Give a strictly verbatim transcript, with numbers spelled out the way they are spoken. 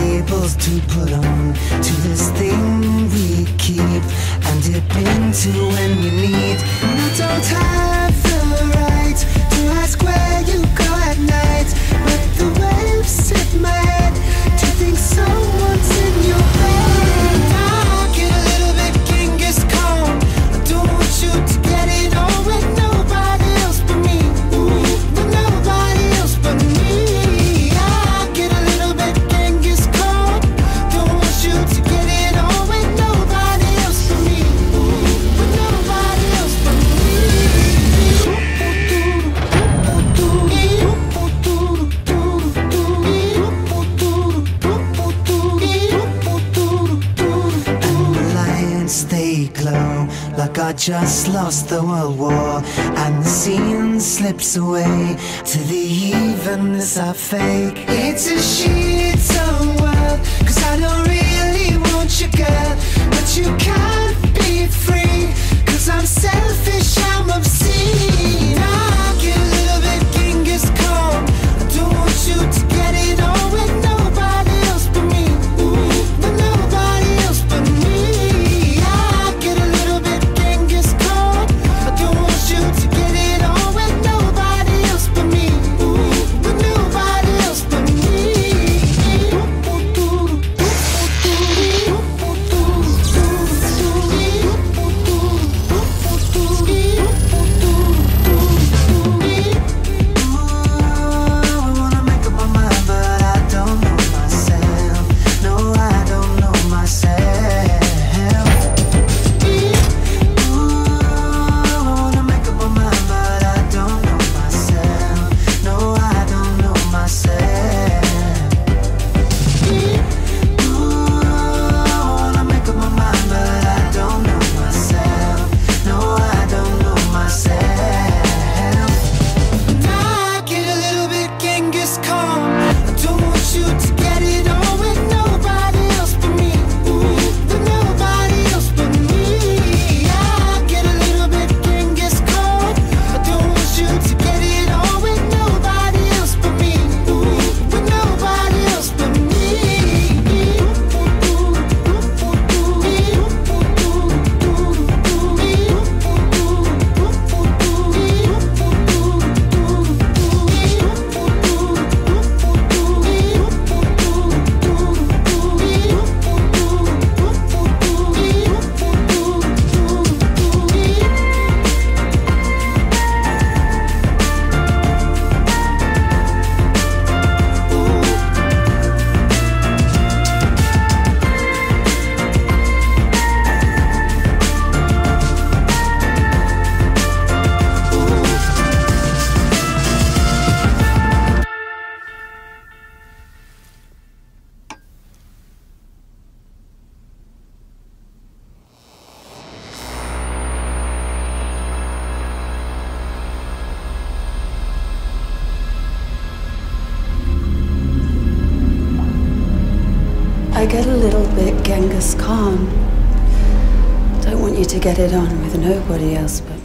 labels to put on to this thing we keep and dip into when we need. You don't have the right to ask where you go at night, but the waves sit mad to think someone's in your bed. Now get a little bit Genghis Khan. I don't want you to get it on with no. Like I just lost the world war, and the scene slips away to the evenness I fake. It's a shit own world, cause I don't really want you, girl, but you can't be free, cause I'm selfish, I'm obscene. I get a little bit Genghis Khan. I don't want you to get it on with nobody else but me. But nobody else but me. I get a little bit Genghis Khan. Don't want you to get it on with nobody else but